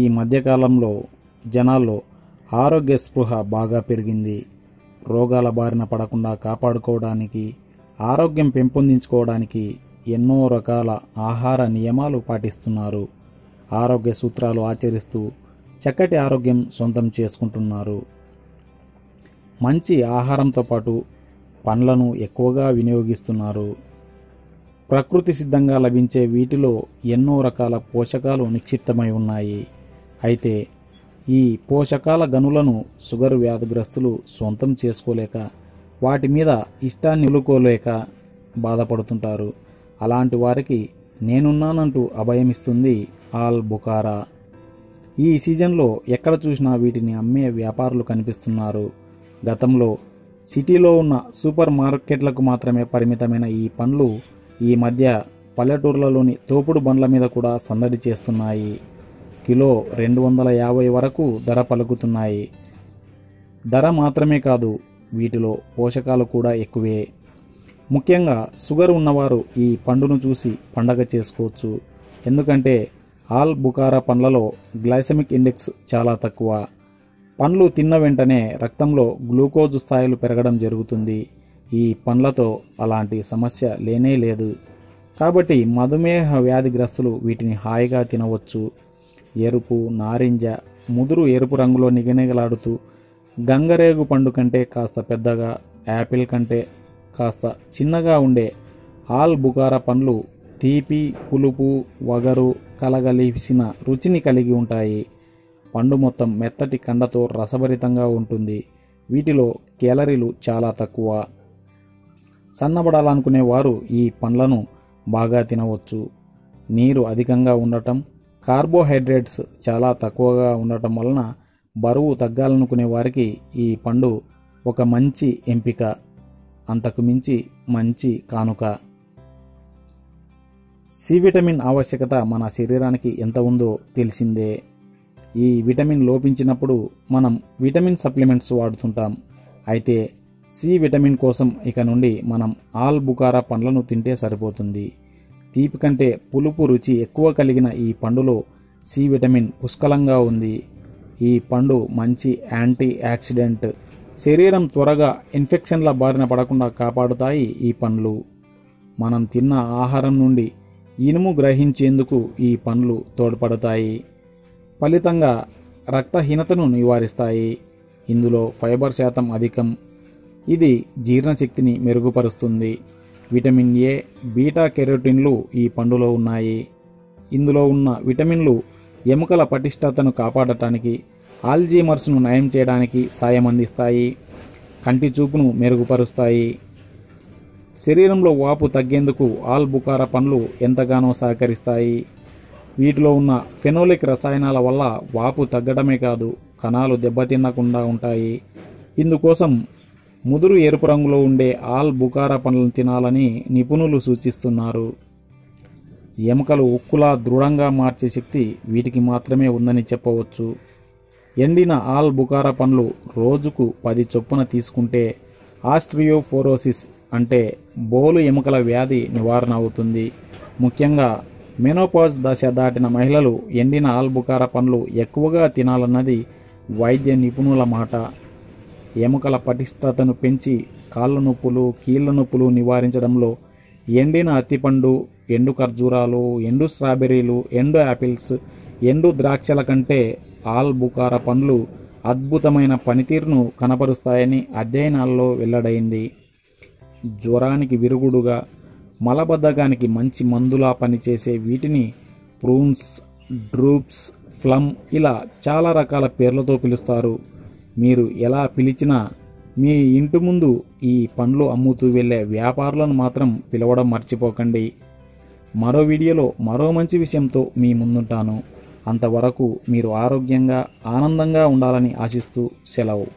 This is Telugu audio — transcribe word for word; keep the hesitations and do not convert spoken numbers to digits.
ఈ మధ్యకాలంలో జనాల్లో ఆరోగ్య స్పృహ బాగా పెరిగింది. రోగాల బారిన పడకుండా కాపాడుకోవడానికి, ఆరోగ్యం పెంపొందించుకోవడానికి ఎన్నో రకాల ఆహార నియమాలు పాటిస్తున్నారు. ఆరోగ్య సూత్రాలు ఆచరిస్తూ చక్కటి ఆరోగ్యం సొంతం చేసుకుంటున్నారు. మంచి ఆహారంతో పాటు పండ్లను ఎక్కువగా వినియోగిస్తున్నారు. ప్రకృతి సిద్ధంగా లభించే వీటిలో ఎన్నో రకాల పోషకాలు నిక్షిప్తమై ఉన్నాయి. అయితే ఈ పోషకాల గనులను షుగర్ వ్యాధిగ్రస్తులు సొంతం చేసుకోలేక, వాటి మీద ఇష్టాన్ని నిలుకోలేక బాధపడుతుంటారు. అలాంటి వారికి నేనున్నానంటూ అభయమిస్తుంది అల్బుఖారా. ఈ సీజన్లో ఎక్కడ చూసినా వీటిని అమ్మే వ్యాపారులు కనిపిస్తున్నారు. గతంలో సిటీలో ఉన్న సూపర్ మార్కెట్లకు మాత్రమే పరిమితమైన ఈ పండ్లు ఈ మధ్య పల్లెటూర్లలోని తోపుడు బండ్ల మీద కూడా సందడి చేస్తున్నాయి. కిలో రెండు వందల యాభై వరకు ధర పలుకుతున్నాయి. ధర మాత్రమే కాదు, వీటిలో పోషకాలు కూడా ఎక్కువే. ముఖ్యంగా షుగర్ ఉన్నవారు ఈ పండును చూసి పండగ చేసుకోవచ్చు. ఎందుకంటే అల్బుఖారా పండ్లలో గ్లైసెమిక్ ఇండెక్స్ చాలా తక్కువ. పండ్లు తిన్న వెంటనే రక్తంలో గ్లూకోజ్ స్థాయిలు పెరగడం జరుగుతుంది. ఈ పండ్లతో అలాంటి సమస్య లేనే లేదు. కాబట్టి మధుమేహ వ్యాధిగ్రస్తులు వీటిని హాయిగా తినవచ్చు. ఎరుపు, నారింజ, ముదురు ఎరుపు రంగులో నిగనిగలాడుతూ గంగరేగు పండు కంటే కాస్త పెద్దగా, యాపిల్ కంటే కాస్త చిన్నగా ఉండే అల్బుఖారా పండ్లు తీపి, పులుపు, వగరు కలగలిసిన రుచిని కలిగి ఉంటాయి. పండు మొత్తం మెత్తటి కండతో రసభరితంగా ఉంటుంది. వీటిలో కేలరీలు చాలా తక్కువ. సన్నబడాలనుకునే వారు ఈ పండ్లను బాగా తినవచ్చు. నీరు అధికంగా ఉండటం, కార్బోహైడ్రేట్స్ చాలా తక్కువగా ఉండటం వలన బరువు తగ్గాలనుకునే వారికి ఈ పండు ఒక మంచి ఎంపిక, అంతకు మించి మంచి కానుక. సి విటమిన్ ఆవశ్యకత మన శరీరానికి ఎంత ఉందో తెలిసిందే. ఈ విటమిన్ లోపించినప్పుడు మనం విటమిన్ సప్లిమెంట్స్ వాడుతుంటాం. అయితే సి విటమిన్ కోసం ఇక నుండి మనం అల్బుఖారా పండ్లను తింటే సరిపోతుంది. తీపి కంటే పులుపు రుచి ఎక్కువ కలిగిన ఈ పండులో సి విటమిన్ పుష్కలంగా ఉంది. ఈ పండు మంచి యాంటీ యాక్సిడెంట్. శరీరం త్వరగా ఇన్ఫెక్షన్ల బారిన పడకుండా కాపాడుతాయి ఈ పండ్లు. మనం తిన్న ఆహారం నుండి ఇనుము గ్రహించేందుకు ఈ పండ్లు తోడ్పడతాయి. ఫలితంగా రక్తహీనతను నివారిస్తాయి. ఇందులో ఫైబర్ శాతం అధికం. ఇది జీర్ణశక్తిని మెరుగుపరుస్తుంది. విటమిన్ ఏ, బీటా కెరోటిన్లు ఈ పండులో ఉన్నాయి. ఇందులో ఉన్న విటమిన్లు ఎముకల పటిష్టతను కాపాడటానికి, ఆల్జీమర్స్ను నయం చేయడానికి సాయం అందిస్తాయి. కంటి చూపును మెరుగుపరుస్తాయి. శరీరంలో వాపు తగ్గేందుకు అల్బుఖారా పండ్లు ఎంతగానో సహకరిస్తాయి. వీటిలో ఉన్న ఫెనోలిక్ రసాయనాల వల్ల వాపు తగ్గడమే కాదు, కణాలు దెబ్బతినకుండా ఉంటాయి. ఇందుకోసం ముదురు ఎరుపు రంగులో ఉండే అల్బుఖారా పండ్లను తినాలని నిపుణులు సూచిస్తున్నారు. ఎముకలు ఉక్కులా దృఢంగా మార్చే శక్తి వీటికి మాత్రమే ఉందని చెప్పవచ్చు. ఎండిన అల్బుఖారా పండ్లు రోజుకు పది చొప్పున తీసుకుంటే ఆస్ట్రియోఫోరోసిస్ అంటే బోలు ఎముకల వ్యాధి నివారణ అవుతుంది. ముఖ్యంగా మెనోపాజ్ దశ దాటిన మహిళలు ఎండిన అల్బుఖారా పండ్లు ఎక్కువగా తినాలన్నది వైద్య నిపుణుల మాట. ఎముకల పటిష్టతను పెంచి కాళ్ళ నొప్పులు, కీళ్ళ నొప్పులు నివారించడంలో ఎండిన అత్తిపండు, ఎండు ఖర్జూరాలు, ఎండు స్ట్రాబెర్రీలు, ఎండు యాపిల్స్, ఎండు ద్రాక్షల కంటే అల్బుఖారా పండ్లు అద్భుతమైన పనితీరును కనపరుస్తాయని అధ్యయనాల్లో వెల్లడైంది. జ్వరానికి విరుగుడుగా, మలబద్ధకానికి మంచి మందులా పనిచేసే వీటిని ప్రూన్స్, డ్రూప్స్, ఫ్లమ్ ఇలా చాలా రకాల పేర్లతో పిలుస్తారు. మీరు ఎలా పిలిచినా మీ ఇంటి ముందు ఈ పండ్లు అమ్ముతూ వెళ్ళే వ్యాపారులను మాత్రం పిలవడం మర్చిపోకండి. మరో వీడియోలో మరో మంచి విషయంతో మీ ముందుంటాను. అంతవరకు మీరు ఆరోగ్యంగా, ఆనందంగా ఉండాలని ఆశిస్తూ సెలవు.